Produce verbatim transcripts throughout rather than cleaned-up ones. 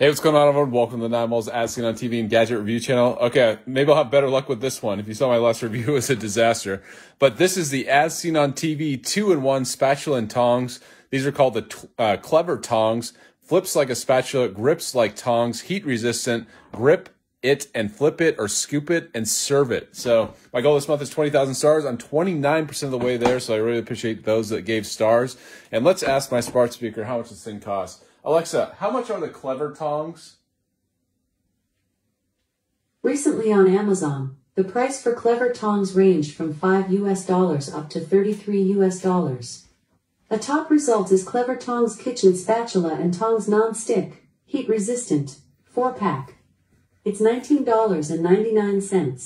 Hey, what's going on, everyone? Welcome to the nine malls As Seen on T V and Gadget Review Channel. Okay, maybe I'll have better luck with this one. If you saw my last review, it was a disaster. But this is the As Seen on T V two in one Spatula and Tongs. These are called the uh, Clever Tongs. Flips like a spatula, grips like tongs, heat-resistant, grip it and flip it or scoop it and serve it. So my goal this month is twenty thousand stars. I'm twenty-nine percent of the way there, so I really appreciate those that gave stars. And let's ask my smart speaker how much this thing costs. Alexa, how much are the Clever Tongs? Recently on Amazon, the price for Clever Tongs ranged from five U S dollars up to thirty-three U S dollars. A top result is Clever Tongs Kitchen Spatula and Tongs Non-Stick, Heat Resistant, four pack. It's nineteen ninety-nine.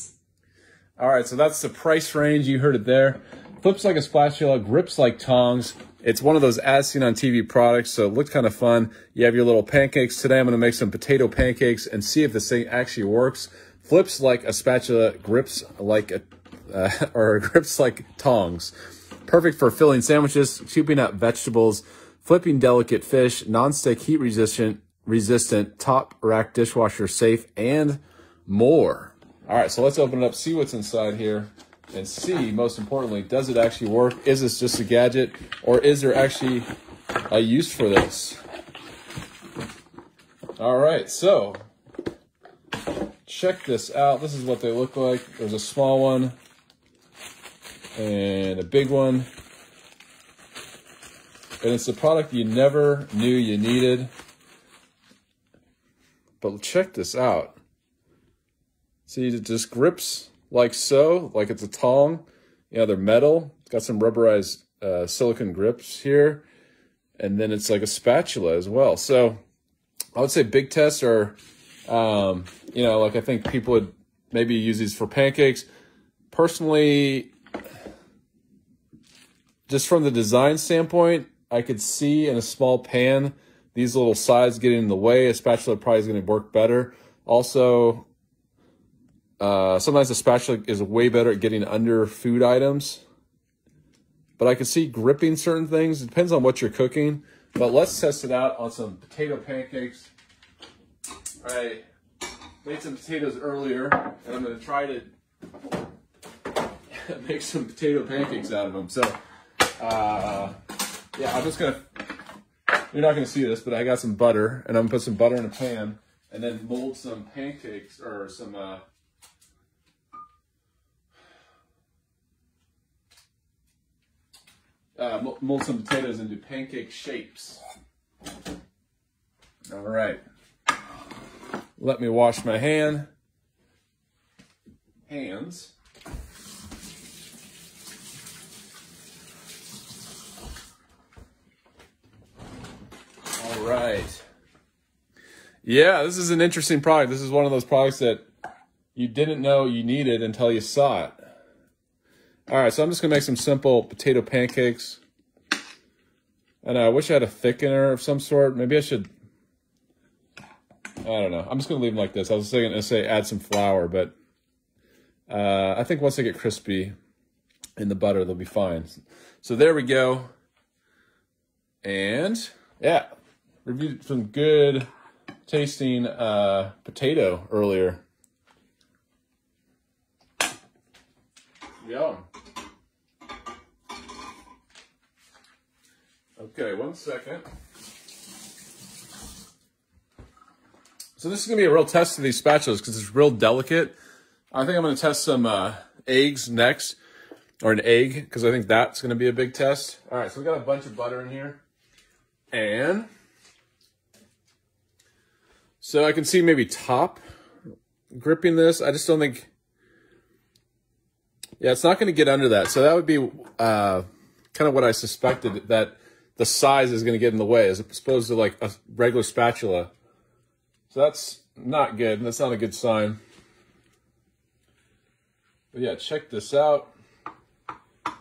All right, so that's the price range. You heard it there. Flips like a spatula, grips like tongs. It's one of those As Seen on T V products, so it looked kind of fun. You have your little pancakes. Today I'm going to make some potato pancakes and see if this thing actually works. Flips like a spatula, grips like a, uh, or grips like tongs. Perfect for filling sandwiches, scooping up vegetables, flipping delicate fish, non-stick, heat resistant, resistant, top rack dishwasher safe, and more. All right, so let's open it up, see what's inside here. And see, most importantly, does it actually work? Is this just a gadget, or is there actually a use for this? All right, so check this out. This is what they look like. There's a small one and a big one. And it's a product you never knew you needed. But check this out. See, it just grips like so, like it's a tong. You know, they're metal. It's got some rubberized uh, silicone grips here. And then it's like a spatula as well. So I would say big tests are, um, you know, like I think people would maybe use these for pancakes. Personally, just from the design standpoint, I could see in a small pan, these little sides getting in the way. A spatula probably is going to work better. Also, Uh, sometimes the spatula is way better at getting under food items, but I can see gripping certain things. It depends on what you're cooking, but let's test it out on some potato pancakes. I made some potatoes earlier, and I'm going to try to make some potato pancakes out of them. So, uh, yeah, I'm just going to, you're not going to see this, but I got some butter, and I'm going to put some butter in a pan, and then mold some pancakes, or some, uh, Uh, mold some potatoes into pancake shapes. All right. Let me wash my hand. Hands. All right. Yeah, this is an interesting product. This is one of those products that you didn't know you needed until you saw it. All right, so I'm just going to make some simple potato pancakes. And I wish I had a thickener of some sort. Maybe I should, I don't know. I'm just going to leave them like this. I was going to say add some flour, but uh, I think once they get crispy in the butter, they'll be fine. So there we go. And, yeah, reviewed some good tasting uh, potato earlier. Yum. Okay, one second. So this is going to be a real test of these spatulas because it's real delicate. I think I'm going to test some uh, eggs next, or an egg, because I think that's going to be a big test. All right, so we got a bunch of butter in here. And so I can see maybe top gripping this. I just don't think... Yeah, it's not going to get under that. So that would be uh, kind of what I suspected, that the size is going to get in the way as opposed to like a regular spatula. So that's not good. That's not a good sign. But yeah, check this out. All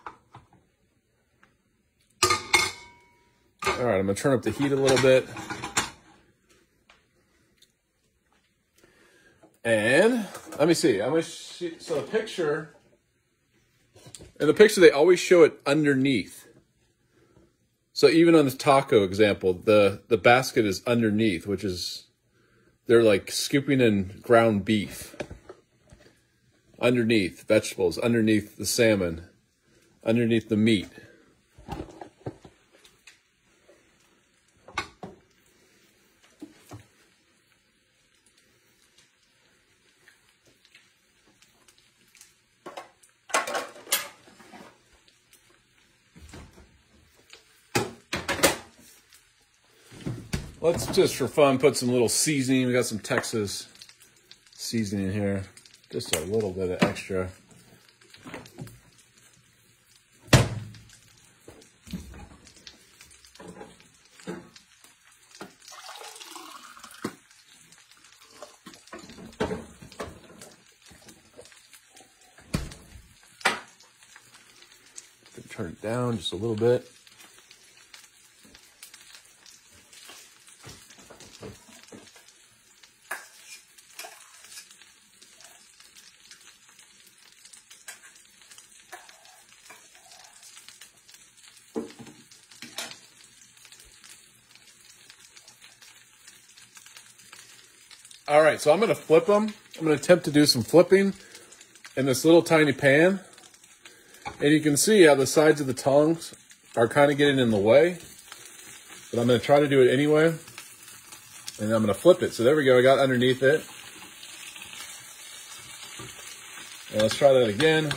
right, I'm going to turn up the heat a little bit. And let me see. I'm going to see. So the picture... In the picture, they always show it underneath. So even on the taco example, the, the basket is underneath, which is they're like scooping in ground beef underneath vegetables, underneath the salmon, underneath the meat. Let's just for fun put some little seasoning. We got some Texas seasoning in here. Just a little bit of extra. Turn it down just a little bit. All right, so I'm gonna flip them. I'm gonna attempt to do some flipping in this little tiny pan. And you can see how the sides of the tongs are kind of getting in the way, but I'm gonna try to do it anyway. And I'm gonna flip it. So there we go, I got underneath it. And let's try that again.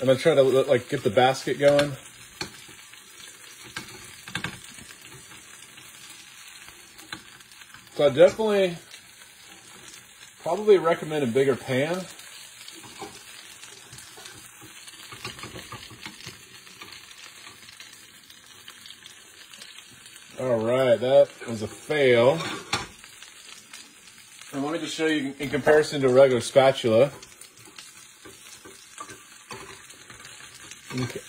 I'm gonna try to like get the basket going. So I definitely probably recommend a bigger pan. All right, that was a fail. And let me just show you in comparison to a regular spatula. Okay.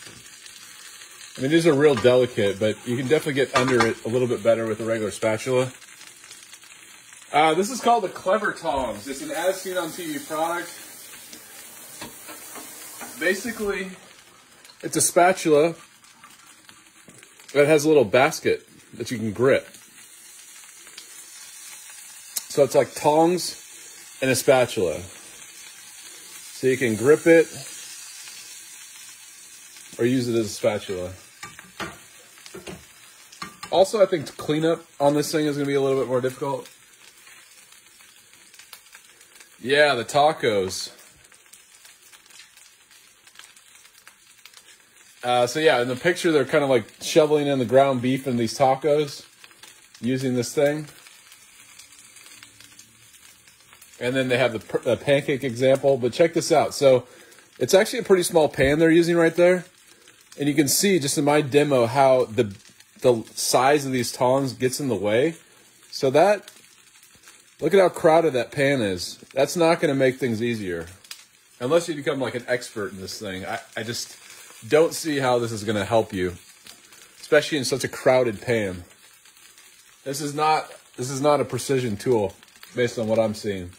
I mean, these are real delicate, but you can definitely get under it a little bit better with a regular spatula. Uh, this is called the Clever Tongs. It's an As Seen On T V product. Basically, it's a spatula that has a little basket that you can grip. So it's like tongs and a spatula. So you can grip it or use it as a spatula. Also, I think cleanup on this thing is going to be a little bit more difficult. Yeah, the tacos. Uh, so yeah, in the picture, they're kind of like shoveling in the ground beef in these tacos using this thing. And then they have the, the pancake example, but check this out. So it's actually a pretty small pan they're using right there. And you can see just in my demo how the, the size of these tongs gets in the way. So that... Look at how crowded that pan is. That's not going to make things easier. Unless you become like an expert in this thing. I, I just don't see how this is going to help you. Especially in such a crowded pan. This is not, this is not a precision tool based on what I'm seeing.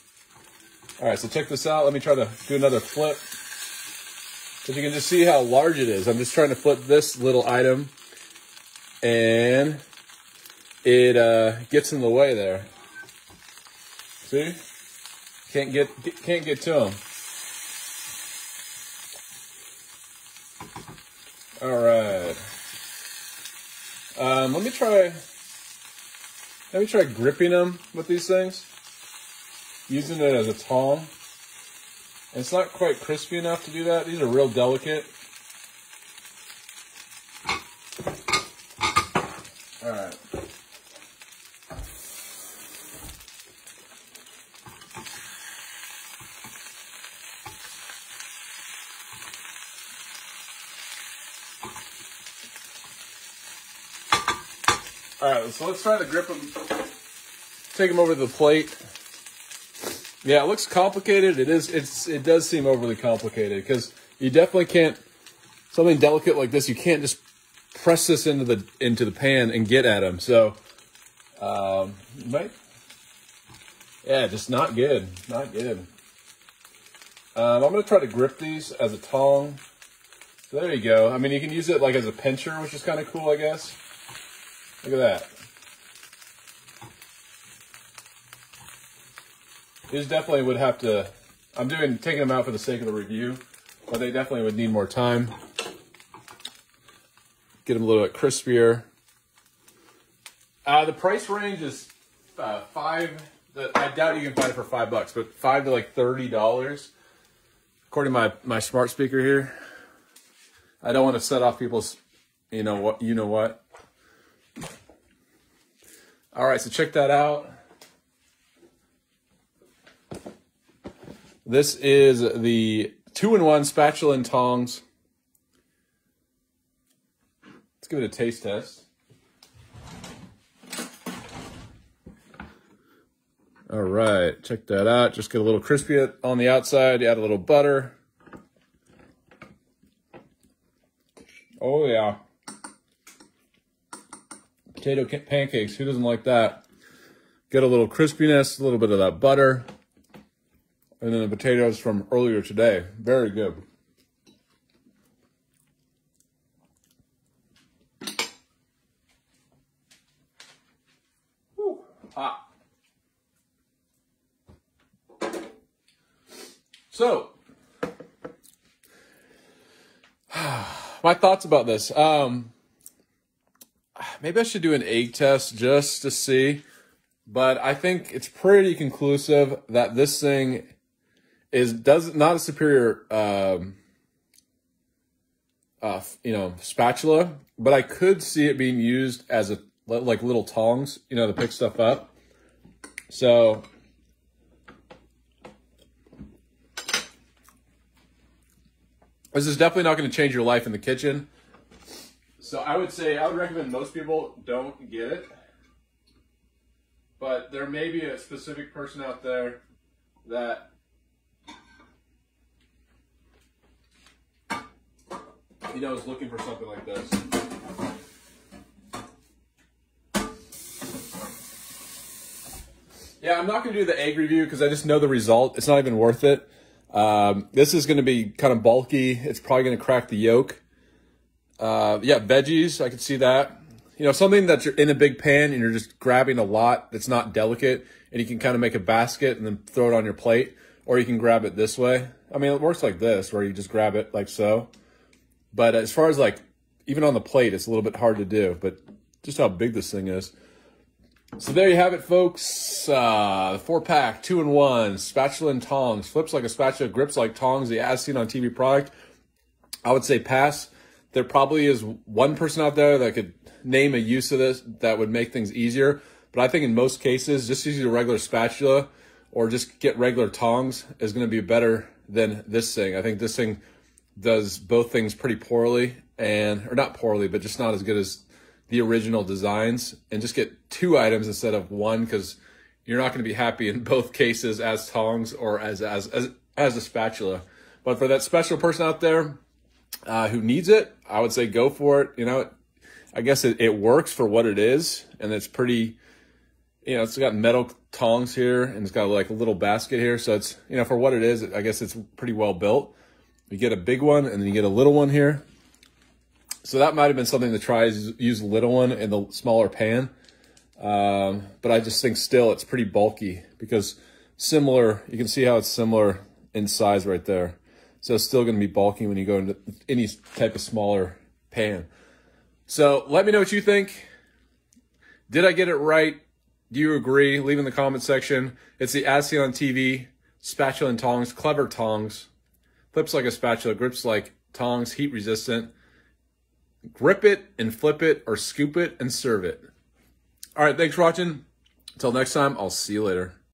Alright, so check this out. Let me try to do another flip. So you can just see how large it is. I'm just trying to flip this little item. And it uh, gets in the way there. See? Can't get, can't get to them. All right. Um, let me try, let me try gripping them with these things. Using it as a tong. It's not quite crispy enough to do that. These are real delicate. All right. All right, so let's try to grip them, take them over to the plate. Yeah, it looks complicated. It is, it's, it does seem overly complicated because you definitely can't, something delicate like this, you can't just press this into the, into the pan and get at them. So, um, right? Yeah, just not good, not good. Um, I'm going to try to grip these as a tong. So there you go. I mean, you can use it like as a pincher, which is kind of cool, I guess. Look at that. These definitely would have to, I'm doing taking them out for the sake of the review, but they definitely would need more time. Get them a little bit crispier. Uh, the price range is uh, five. The, I doubt you can find it for five bucks, but five to like thirty dollars. According to my my smart speaker here, I don't want to set off people's, you know what, you know what. All right, so check that out. This is the two in one spatula and tongs. Let's give it a taste test. All right, check that out. Just get a little crispy on the outside. You add a little butter. Oh, yeah. Potato pancakes. Who doesn't like that? Get a little crispiness, a little bit of that butter. And then the potatoes from earlier today. Very good. Woo, hot. So, my thoughts about this. Um, maybe I should do an egg test just to see. But I think it's pretty conclusive that this thing is does not a superior, um, uh, you know, spatula. But I could see it being used as a like little tongs, you know, to pick stuff up. So. This is definitely not going to change your life in the kitchen. So I would say, I would recommend most people don't get it. But there may be a specific person out there that, you know, is looking for something like this. Yeah, I'm not going to do the egg review because I just know the result. It's not even worth it. Um, this is going to be kind of bulky. It's probably going to crack the yolk. Uh, yeah, veggies. I can see that, you know, something that you're in a big pan and you're just grabbing a lot that's not delicate, and you can kind of make a basket and then throw it on your plate, or you can grab it this way. I mean, it works like this where you just grab it like so, but as far as like, even on the plate, it's a little bit hard to do, but just how big this thing is. So there you have it, folks. Uh, four pack, two in one, spatula and tongs. Flips like a spatula, grips like tongs. The As Seen on T V product. I would say pass. There probably is one person out there that could name a use of this that would make things easier. But I think in most cases, just use a regular spatula or just get regular tongs is going to be better than this thing. I think this thing does both things pretty poorly, and or not poorly, but just not as good as the original designs, and just get two items instead of one, because you're not going to be happy in both cases as tongs or as, as, as, as a spatula. But for that special person out there uh, who needs it, I would say go for it. You know, I guess it, it works for what it is. And it's pretty, you know, it's got metal tongs here and it's got like a little basket here. So it's, you know, for what it is, I guess it's pretty well built. You get a big one and then you get a little one here. So that might have been something to try, is use the little one in the smaller pan. Um, but I just think still it's pretty bulky, because similar, you can see how it's similar in size right there. So it's still going to be bulky when you go into any type of smaller pan. So let me know what you think. Did I get it right? Do you agree? Leave in the comment section. It's the As Seen on T V, spatula and tongs, clever tongs. Flips like a spatula, grips like tongs, heat resistant. Grip it and flip it, or scoop it and serve it. All right, thanks for watching. Until next time, I'll see you later.